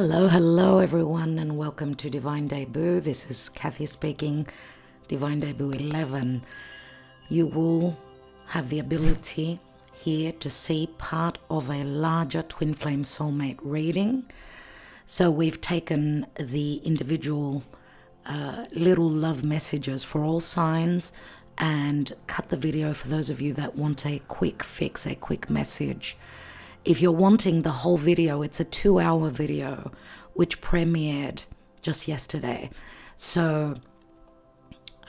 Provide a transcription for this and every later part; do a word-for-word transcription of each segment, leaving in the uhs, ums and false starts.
Hello, hello everyone, and welcome to Divine Debut. This is Kathy speaking, Divine Debut eleven. You will have the ability here to see part of a larger Twin Flame Soulmate reading. So we've taken the individual uh, little love messages for all signs and cut the video for those of you that want a quick fix, a quick message. If you're wanting the whole video, it's a two-hour video, which premiered just yesterday. So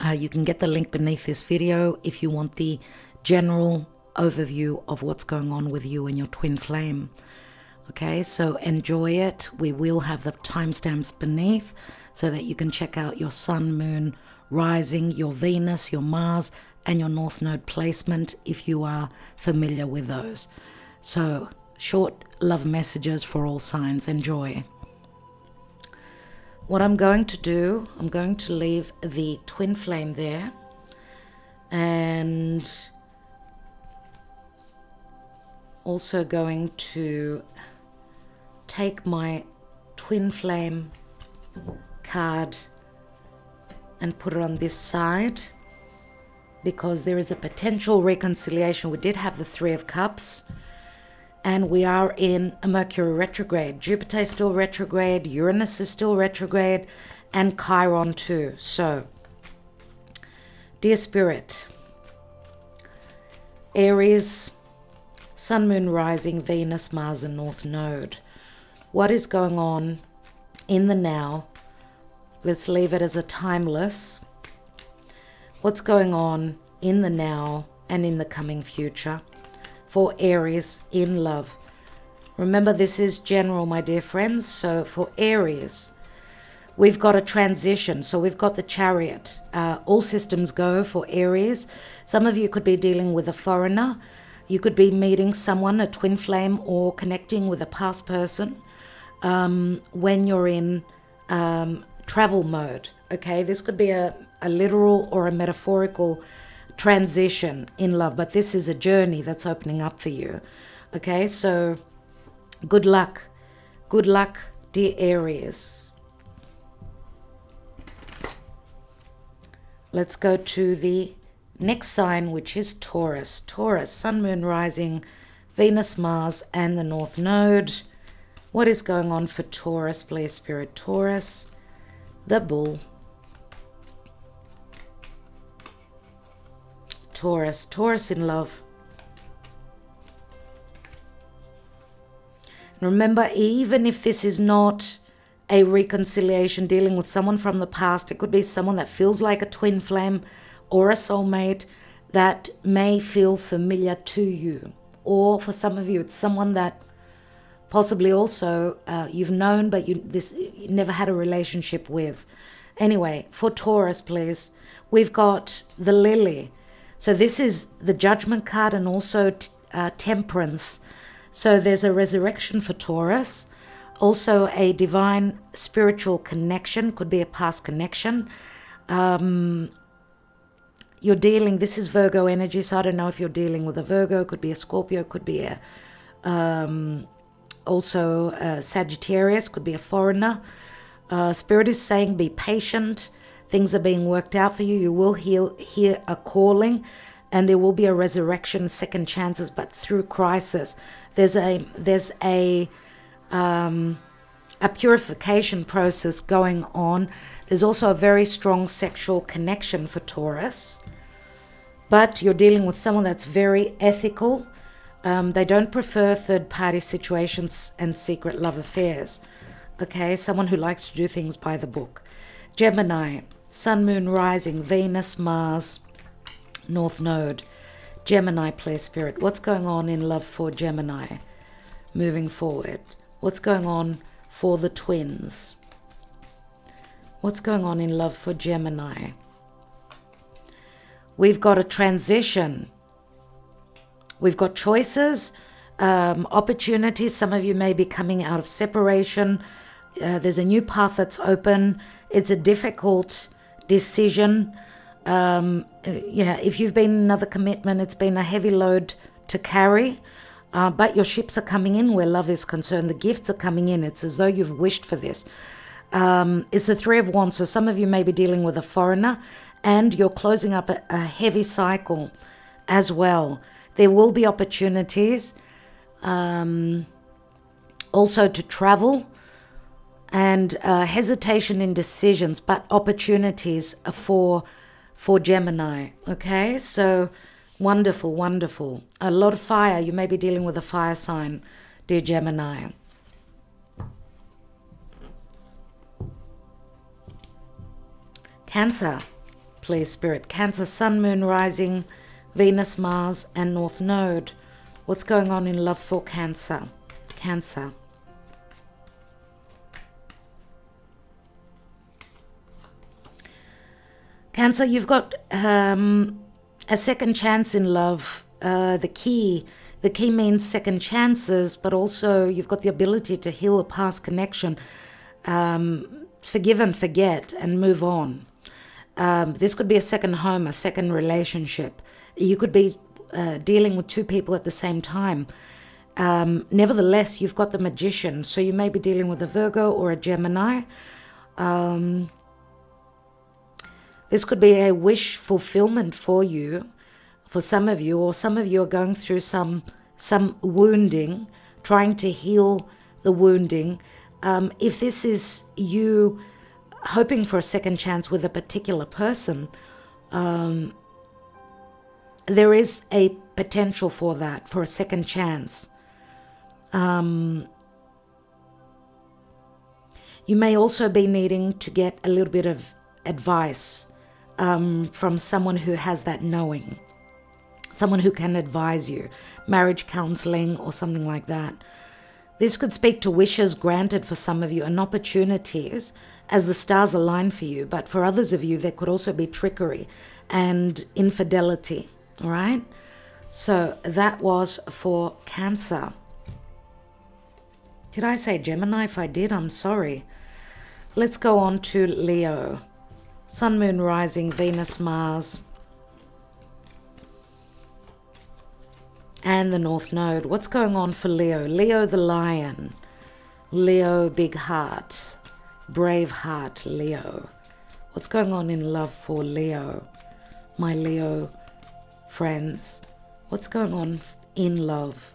uh, you can get the link beneath this video if you want the general overview of what's going on with you and your twin flame. Okay, so enjoy it. We will have the timestamps beneath so that you can check out your sun, moon, rising, your Venus, your Mars, and your North Node placement if you are familiar with those. So, short love messages for all signs. Enjoy. What I'm going to do, I'm going to leave the twin flame there, and also going to take my twin flame card and put it on this side, because there is a potential reconciliation. We did have the Three of Cups, and we are in a Mercury retrograde. Jupiter is still retrograde, Uranus is still retrograde, and Chiron too. So, dear Spirit, Aries, Sun, Moon, Rising, Venus, Mars, and North Node. What is going on in the now? Let's leave it as a timeless. What's going on in the now and in the coming future for Aries in love? Remember, this is general, my dear friends. So for Aries, we've got a transition. So we've got the Chariot. Uh, all systems go for Aries. Some of you could be dealing with a foreigner. You could be meeting someone, a twin flame, or connecting with a past person um, when you're in um, travel mode. Okay, this could be a, a literal or a metaphorical transition in love, but this is a journey that's opening up for you. Okay, so good luck, good luck, dear Aries. Let's go to the next sign, which is Taurus. Taurus, Sun, Moon, Rising, Venus, Mars, and the North Node. What is going on for Taurus, please, Spirit? Taurus, the Bull. Taurus, Taurus in love. Remember, even if this is not a reconciliation dealing with someone from the past, it could be someone that feels like a twin flame or a soulmate that may feel familiar to you. Or for some of you, it's someone that possibly also uh, you've known, but you, this, you never had a relationship with. Anyway, for Taurus, please, we've got the Lily. So this is the Judgment card and also uh, Temperance. So there's a resurrection for Taurus, also a divine spiritual connection, could be a past connection. Um, you're dealing, this is Virgo energy, so I don't know if you're dealing with a Virgo, could be a Scorpio, could be a, um, also a Sagittarius, could be a foreigner. Uh, Spirit is saying be patient. Things are being worked out for you. You will hear, hear a calling, and there will be a resurrection, second chances, but through crisis. There's a there's a um, a purification process going on. There's also a very strong sexual connection for Taurus, but you're dealing with someone that's very ethical. Um, they don't prefer third-party situations and secret love affairs. Okay, someone who likes to do things by the book. Gemini. Sun, Moon, Rising, Venus, Mars, North Node. Gemini, please, Spirit. What's going on in love for Gemini moving forward? What's going on for the twins? What's going on in love for Gemini? We've got a transition. We've got choices, um, opportunities. Some of you may be coming out of separation. Uh, there's a new path that's open. It's a difficult decision. Um, yeah, if you've been in another commitment, it's been a heavy load to carry. Uh, but your ships are coming in where love is concerned. The gifts are coming in. It's as though you've wished for this. Um, it's the Three of Wands. So some of you may be dealing with a foreigner, and you're closing up a, a heavy cycle as well. There will be opportunities um, also to travel, and uh, hesitation in decisions, but opportunities for, for Gemini. Okay, so wonderful, wonderful. A lot of fire. You may be dealing with a fire sign, dear Gemini. Cancer, please, Spirit. Cancer, Sun, Moon, Rising, Venus, Mars, and North Node. What's going on in love for Cancer? Cancer. Cancer, you've got um, a second chance in love. Uh, the key. The key means second chances, but also you've got the ability to heal a past connection, um, forgive and forget, and move on. Um, this could be a second home, a second relationship. You could be uh, dealing with two people at the same time. Um, nevertheless, you've got the Magician, so you may be dealing with a Virgo or a Gemini. Um, this could be a wish fulfillment for you, for some of you, or some of you are going through some, some wounding, trying to heal the wounding. Um, if this is you hoping for a second chance with a particular person, um, there is a potential for that, for a second chance. Um, you may also be needing to get a little bit of advice um, from someone who has that knowing, someone who can advise you, marriage counseling or something like that. This could speak to wishes granted for some of you and opportunities as the stars align for you, but for others of you, there could also be trickery and infidelity, all right? So that was for Cancer. Did I say Gemini? If I did, I'm sorry. Let's go on to Leo. Sun, Moon, Rising, Venus, Mars, and the North Node. What's going on for Leo? Leo the Lion. Leo, big heart. Brave heart, Leo. What's going on in love for Leo? My Leo friends. What's going on in love?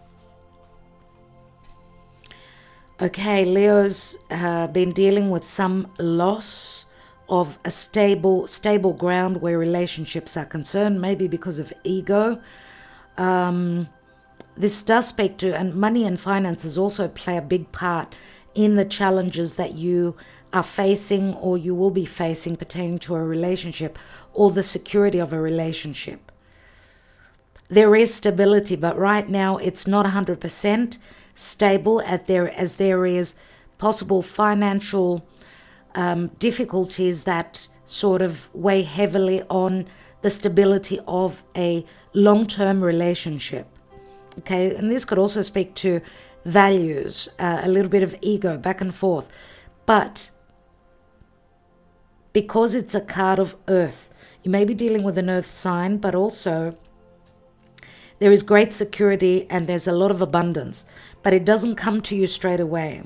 Okay, Leo's uh, been dealing with some loss of a stable, stable ground where relationships are concerned, maybe because of ego. Um, this does speak to, and money and finances also play a big part in the challenges that you are facing or you will be facing pertaining to a relationship or the security of a relationship. There is stability, but right now it's not one hundred percent stable at there, as there is possible financial um, difficulties that sort of weigh heavily on the stability of a long-term relationship. Okay, and this could also speak to values, uh, a little bit of ego, back and forth. But because it's a card of earth, you may be dealing with an earth sign, but also there is great security and there's a lot of abundance, but it doesn't come to you straight away.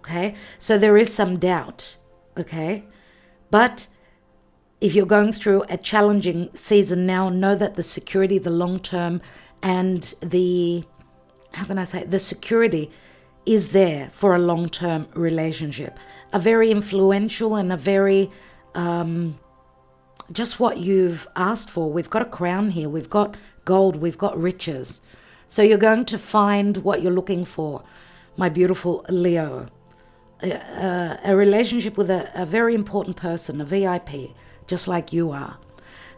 Okay, so there is some doubt. Okay, but if you're going through a challenging season now, know that the security, the long-term, and the, how can I say, the security is there for a long-term relationship. A very influential and a very, um, just what you've asked for. We've got a crown here. We've got gold. We've got riches. So you're going to find what you're looking for, my beautiful Leo. Uh, a relationship with a, a very important person, a V I P, just like you are.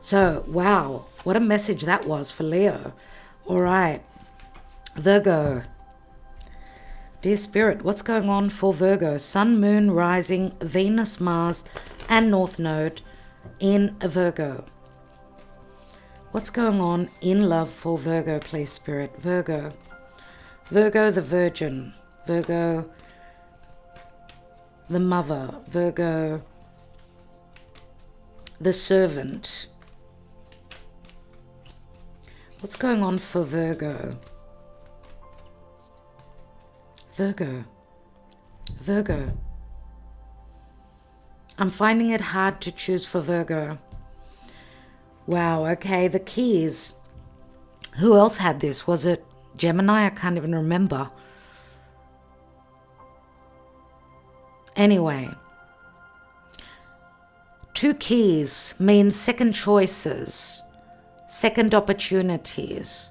So, wow, what a message that was for Leo. All right, Virgo. Dear Spirit, what's going on for Virgo? Sun, Moon, Rising, Venus, Mars, and North Node in Virgo. What's going on in love for Virgo, please, Spirit? Virgo. Virgo the Virgin. Virgo the Mother. Virgo the Servant. What's going on for Virgo? Virgo, Virgo. I'm finding it hard to choose for Virgo. Wow, okay, the keys. Who else had this? Was it Gemini? I can't even remember. Anyway, two keys means second choices, second opportunities,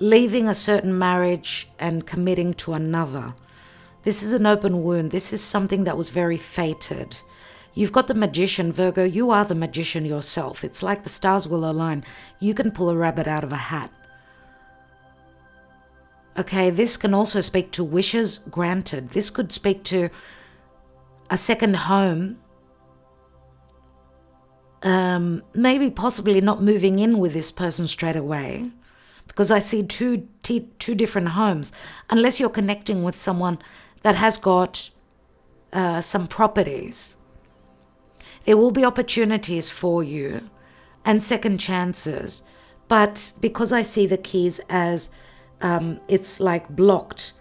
leaving a certain marriage and committing to another. This is an open wound. This is something that was very fated. You've got the magician, Virgo. You are the magician yourself. It's like the stars will align. You can pull a rabbit out of a hat. Okay, this can also speak to wishes granted. This could speak to a second home. Um, maybe possibly not moving in with this person straight away, because I see two, two different homes. Unless you're connecting with someone that has got uh, some properties. There will be opportunities for you and second chances. But because I see the keys as um, it's like blocked,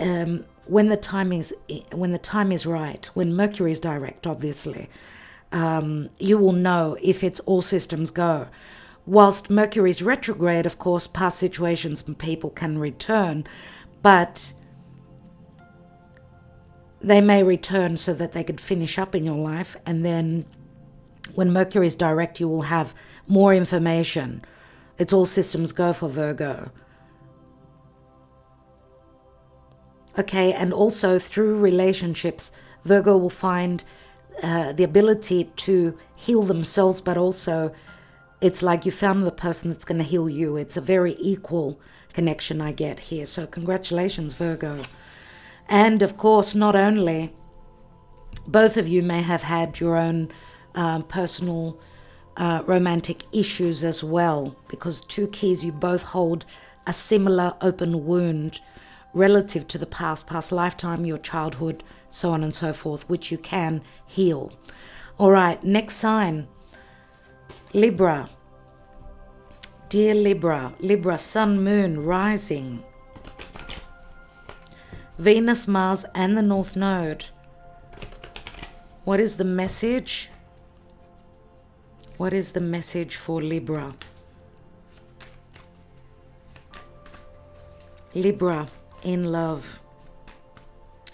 um, when the time is when the time is right, when Mercury is direct, obviously, um, you will know if it's all systems go. Whilst Mercury is retrograde, of course, past situations and people can return, but they may return so that they could finish up in your life, and then when Mercury is direct, you will have more information. It's all systems go for Virgo. Okay, and also through relationships, Virgo will find uh, the ability to heal themselves, but also it's like you found the person that's going to heal you. It's a very equal connection I get here. So congratulations, Virgo. And of course, not only, both of you may have had your own um, personal uh, romantic issues as well, because two keys, you both hold a similar open wound relative to the past, past lifetime, your childhood, so on and so forth, which you can heal. All right, next sign, Libra. Dear Libra, Libra, Sun, Moon, Rising. Venus, Mars, and the North Node. What is the message? What is the message for Libra? Libra, in love.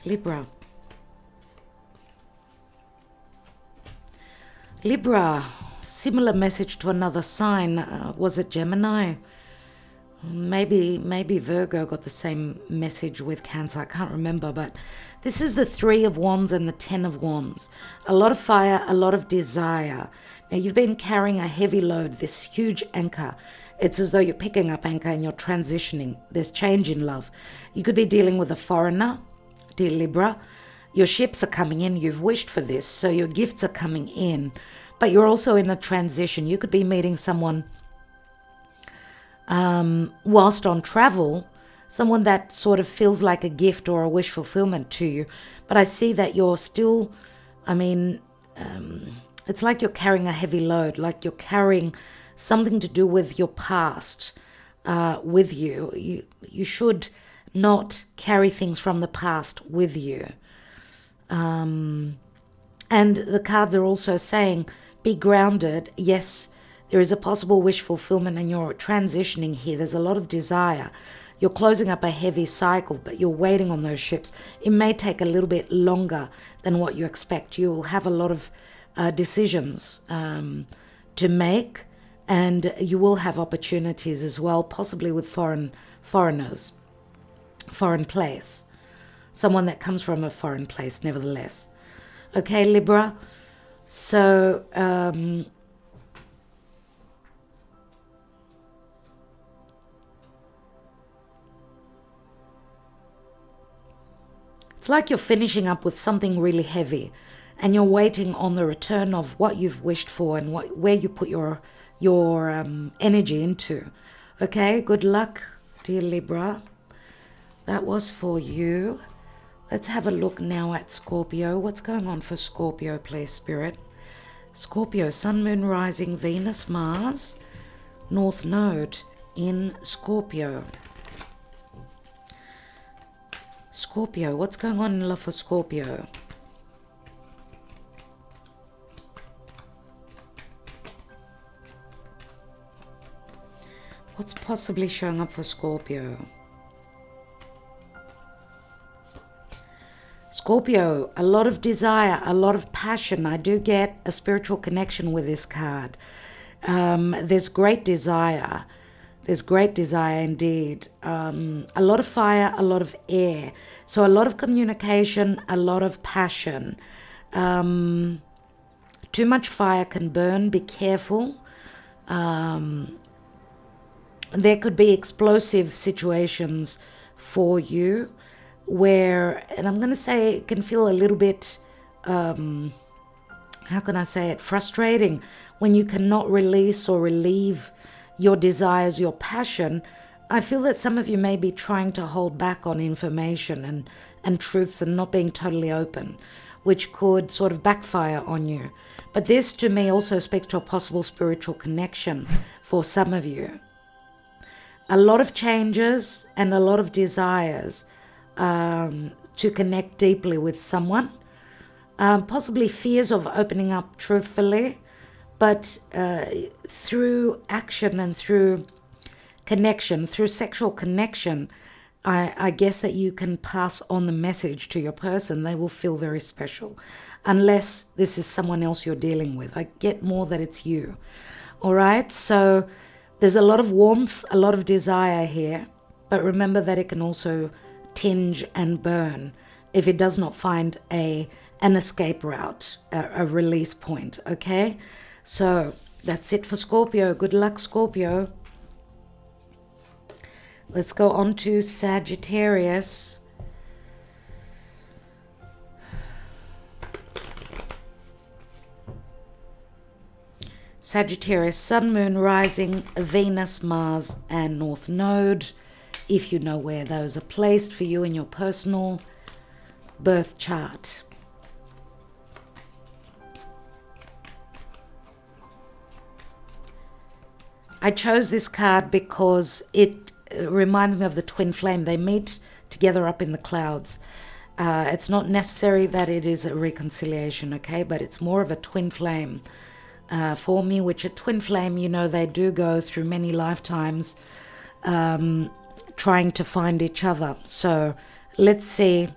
Libra. Libra, similar message to another sign. Uh, was it Gemini? Maybe, maybe Virgo got the same message with Cancer. I can't remember, but this is the Three of Wands and the Ten of Wands. A lot of fire, a lot of desire. Now, you've been carrying a heavy load, this huge anchor. It's as though you're picking up anchor and you're transitioning. There's change in love. You could be dealing with a foreigner, dear Libra. Your ships are coming in. You've wished for this, so your gifts are coming in. But you're also in a transition. You could be meeting someone Um, whilst on travel, someone that sort of feels like a gift or a wish fulfillment to you. But I see that you're still, I mean, um, it's like you're carrying a heavy load, like you're carrying something to do with your past uh, with you. You you should not carry things from the past with you. Um, and the cards are also saying, be grounded, yes. There is a possible wish fulfillment and you're transitioning here. There's a lot of desire. You're closing up a heavy cycle, but you're waiting on those ships. It may take a little bit longer than what you expect. You will have a lot of uh, decisions um, to make, and you will have opportunities as well, possibly with foreign foreigners, foreign place, someone that comes from a foreign place nevertheless. Okay, Libra. So Um, it's like you're finishing up with something really heavy and you're waiting on the return of what you've wished for and what, where you put your, your um, energy into. Okay, good luck, dear Libra. That was for you. Let's have a look now at Scorpio. What's going on for Scorpio, please, Spirit? Scorpio, Sun, Moon, Rising, Venus, Mars, North Node in Scorpio. Scorpio. What's going on in love for Scorpio? What's possibly showing up for Scorpio? Scorpio, a lot of desire, a lot of passion. I do get a spiritual connection with this card. Um, there's great desire. There's great desire indeed. Um, a lot of fire, a lot of air. So a lot of communication, a lot of passion. Um, too much fire can burn. Be careful. Um, there could be explosive situations for you where, and I'm going to say it can feel a little bit, um, how can I say it, frustrating when you cannot release or relieve your desires, your passion. I feel that some of you may be trying to hold back on information and, and truths and not being totally open, which could sort of backfire on you. But this to me also speaks to a possible spiritual connection for some of you. A lot of changes and a lot of desires um, to connect deeply with someone. Um, possibly fears of opening up truthfully, but uh, through action and through connection, through sexual connection, I, I guess that you can pass on the message to your person. They will feel very special, unless this is someone else you're dealing with. I get more that it's you. All right, so there's a lot of warmth, a lot of desire here, but remember that it can also tinge and burn if it does not find a an escape route, a, a release point, okay? So that's it for Scorpio. Good luck, Scorpio. Let's go on to Sagittarius. Sagittarius, Sun, Moon, Rising, Venus, Mars, and North Node, if you know where those are placed for you in your personal birth chart. I chose this card because it reminds me of the twin flame. They meet together up in the clouds. Uh, it's not necessary that it is a reconciliation, okay? But it's more of a twin flame. Uh, for me, which a twin flame, you know, they do go through many lifetimes um, trying to find each other. So let's see,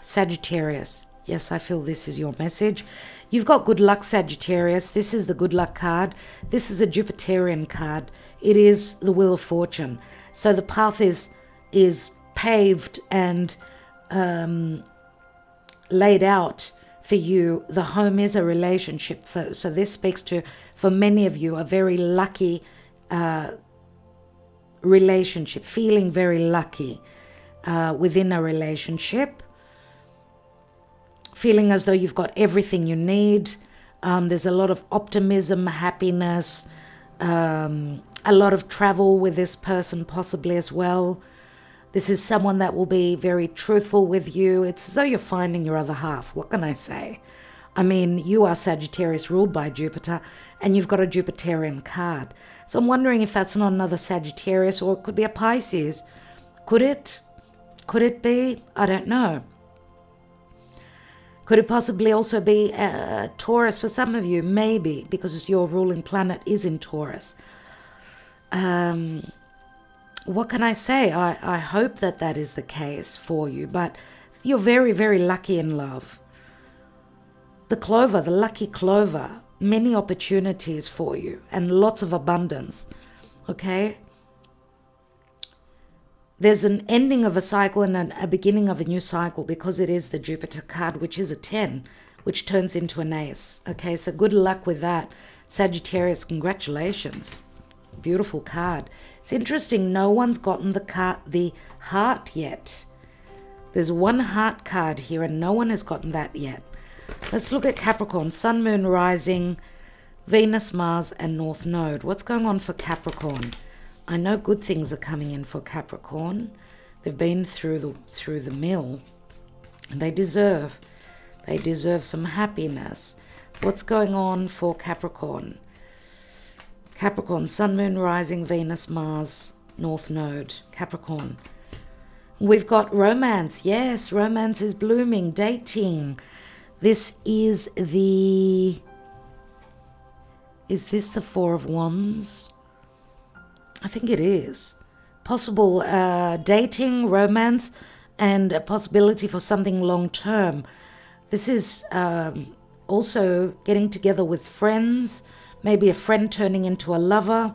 Sagittarius. Yes, I feel this is your message. You've got good luck, Sagittarius. This is the good luck card. This is a Jupiterian card. It is the Wheel of Fortune. So the path is, is paved and um, laid out for you. The home is a relationship, so, so this speaks to, for many of you, a very lucky uh, relationship, feeling very lucky uh, within a relationship, feeling as though you've got everything you need. Um, there's a lot of optimism, happiness, um, a lot of travel with this person possibly as well. This is someone that will be very truthful with you. It's as though you're finding your other half. What can I say? I mean, you are Sagittarius ruled by Jupiter, and you've got a Jupiterian card. So I'm wondering if that's not another Sagittarius, or it could be a Pisces. Could it? Could it be? I don't know. Could it possibly also be a Taurus for some of you? Maybe, because your ruling planet is in Taurus. Um... What can I say? I, I hope that that is the case for you, but you're very, very lucky in love. The clover, the lucky clover, many opportunities for you and lots of abundance, okay? There's an ending of a cycle and an, a beginning of a new cycle because it is the Jupiter card, which is a ten, which turns into an ace, okay? So good luck with that, Sagittarius. Congratulations. Beautiful card. It's interesting, no one's gotten the card, the heart yet. There's one heart card here and no one has gotten that yet. Let's look at Capricorn. Sun, Moon, Rising, Venus, Mars, and North Node. What's going on for Capricorn? I know good things are coming in for Capricorn. They've been through the through the mill, and they deserve they deserve some happiness. What's going on for Capricorn? Capricorn, Sun, Moon, Rising, Venus, Mars, North Node, Capricorn. We've got romance. Yes, romance is blooming, dating. This is the... Is this the Four of Wands? I think it is. Possible uh, dating, romance, and a possibility for something long-term. This is um, also getting together with friends, maybe a friend turning into a lover,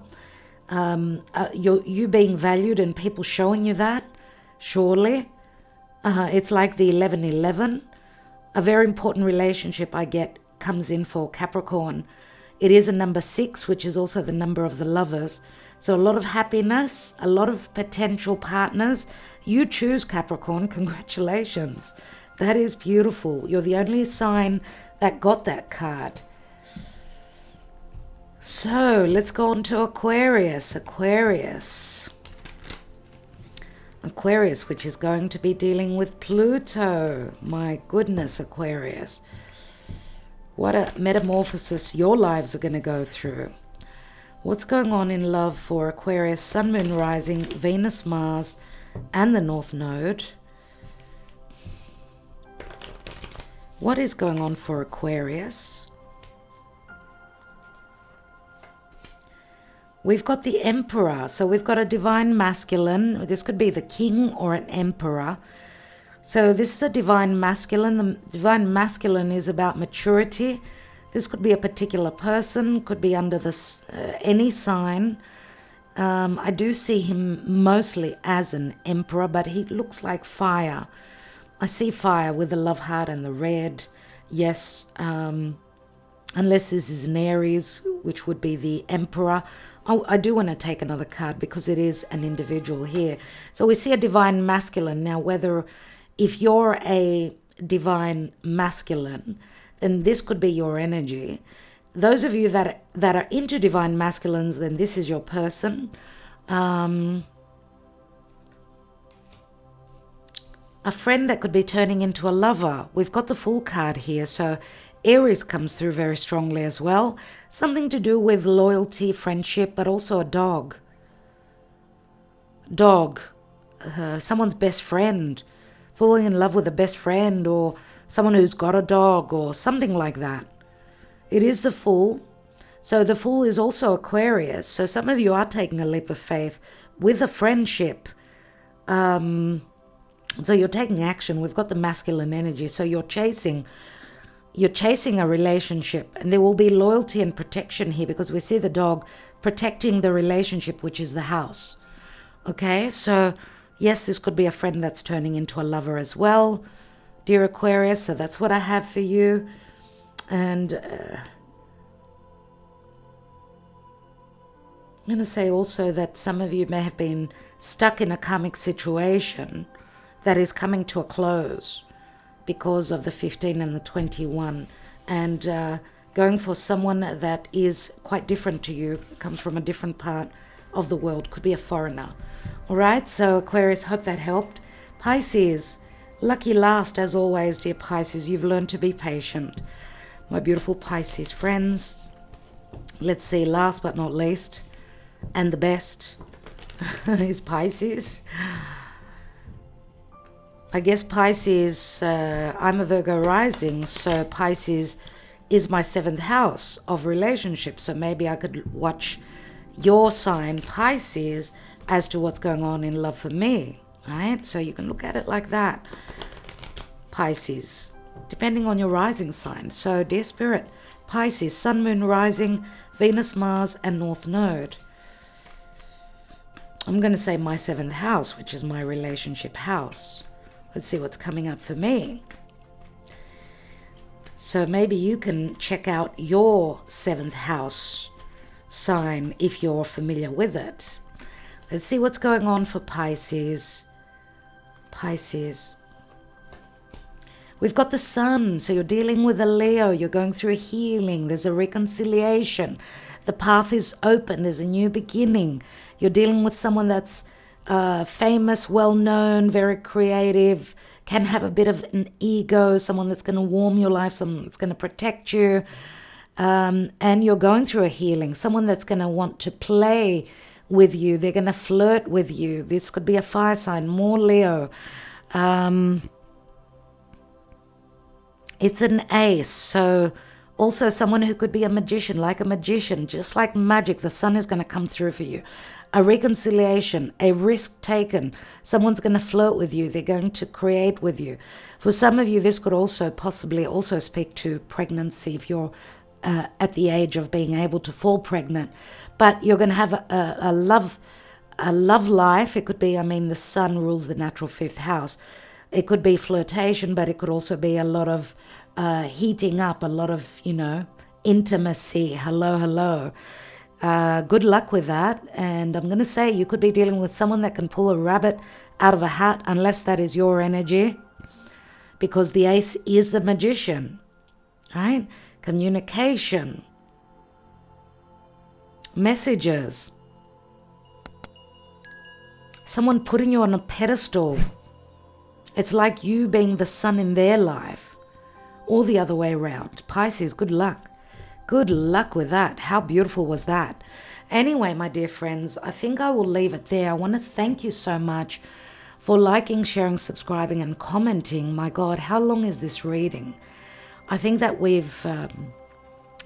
um, uh, you, you being valued and people showing you that, surely. Uh, it's like the eleven eleven. A very important relationship I get comes in for Capricorn. It is a number six, which is also the number of the lovers. So a lot of happiness, a lot of potential partners. You choose, Capricorn. Congratulations. That is beautiful. You're the only sign that got that card. So let's go on to Aquarius. Aquarius. Aquarius, which is going to be dealing with Pluto. My goodness, Aquarius. What a metamorphosis your lives are going to go through. What's going on in love for Aquarius? Sun, Moon, Rising, Venus, Mars, and the North Node. What is going on for Aquarius? We've got the Emperor. So we've got a divine masculine. This could be the king or an emperor. So this is a divine masculine. The divine masculine is about maturity. This could be a particular person, could be under this, uh, any sign. Um, I do see him mostly as an emperor, but he looks like fire. I see fire with the love heart and the red. Yes, um, unless this is an Aries, which would be the emperor. Oh, I do want to take another card because it is an individual here. So we see a divine masculine. Now, whether if you're a divine masculine, then this could be your energy. Those of you that, that are into divine masculines, then this is your person. Um, a friend that could be turning into a lover. We've got the full card here, so Aries comes through very strongly as well. Something to do with loyalty, friendship, but also a dog. Dog. Uh, someone's best friend. Falling in love with a best friend, or someone who's got a dog or something like that. It is the Fool. So the Fool is also Aquarius. So some of you are taking a leap of faith with a friendship. Um, so you're taking action. We've got the masculine energy. So you're chasing. You're chasing a relationship. And there will be loyalty and protection here because we see the dog protecting the relationship, which is the house. Okay, so yes, this could be a friend that's turning into a lover as well. Dear Aquarius, so that's what I have for you. And uh, I'm going to say also that some of you may have been stuck in a karmic situation that is coming to a close because of the fifteen and the twenty-one. And uh, going for someone that is quite different to you, comes from a different part of the world, could be a foreigner. All right, so Aquarius, hope that helped. Pisces. Lucky last, as always, dear Pisces, you've learned to be patient. My beautiful Pisces friends, let's see, last but not least, and the best is Pisces. I guess Pisces, uh, I'm a Virgo rising, so Pisces is my seventh house of relationships, so maybe I could watch your sign, Pisces, as to what's going on in love for me. Right? So you can look at it like that, Pisces, depending on your rising sign. So dear Spirit, Pisces, Sun, Moon, Rising, Venus, Mars, and North Node. I'm going to say my seventh house, which is my relationship house. Let's see what's coming up for me. So maybe you can check out your seventh house sign if you're familiar with it. Let's see what's going on for Pisces. Pisces. We've got the Sun, so you're dealing with a Leo, you're going through a healing, there's a reconciliation, the path is open, there's a new beginning. You're dealing with someone that's uh, famous, well-known, very creative, can have a bit of an ego, someone that's going to warm your life, someone that's going to protect you, um, and you're going through a healing, someone that's going to want to play with you. They're going to flirt with you. This could be a fire sign, more Leo. Um, it's an ace. So also someone who could be a magician, like a magician, just like magic. The sun is going to come through for you. A reconciliation, a risk taken. Someone's going to flirt with you. They're going to create with you. For some of you, this could also possibly also speak to pregnancy if you're uh, at the age of being able to fall pregnant. But you're going to have a, a, a love a love life. It could be, I mean, the sun rules the natural fifth house. It could be flirtation, but it could also be a lot of uh, heating up, a lot of, you know, intimacy. Hello, hello. Uh, good luck with that. And I'm going to say you could be dealing with someone that can pull a rabbit out of a hat, unless that is your energy, because the ace is the magician, right? Communication, messages, someone putting you on a pedestal. It's like you being the sun in their life, or the other way around. Pisces, good luck. Good luck with that. How beautiful was that? Anyway, my dear friends, I think I will leave it there. I want to thank you so much for liking, sharing, subscribing, and commenting. My God, how long is this reading? I think that we've um,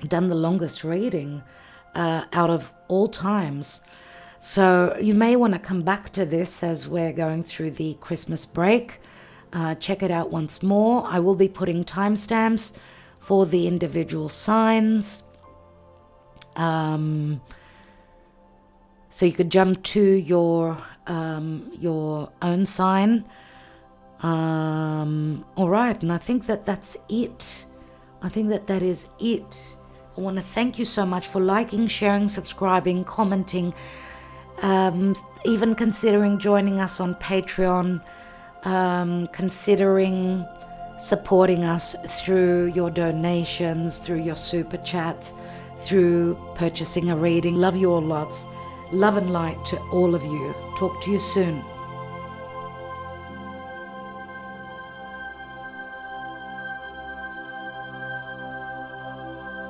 done the longest reading uh, out of all times. So you may want to come back to this as we're going through the Christmas break. Uh, check it out once more. I will be putting timestamps for the individual signs. Um, so you could jump to your, um, your own sign. Um, all right, and I think that that's it. I think that that is it. I want to thank you so much for liking, sharing, subscribing, commenting, um, even considering joining us on Patreon, um, considering supporting us through your donations, through your super chats, through purchasing a reading. Love you all lots. Love and light to all of you. Talk to you soon.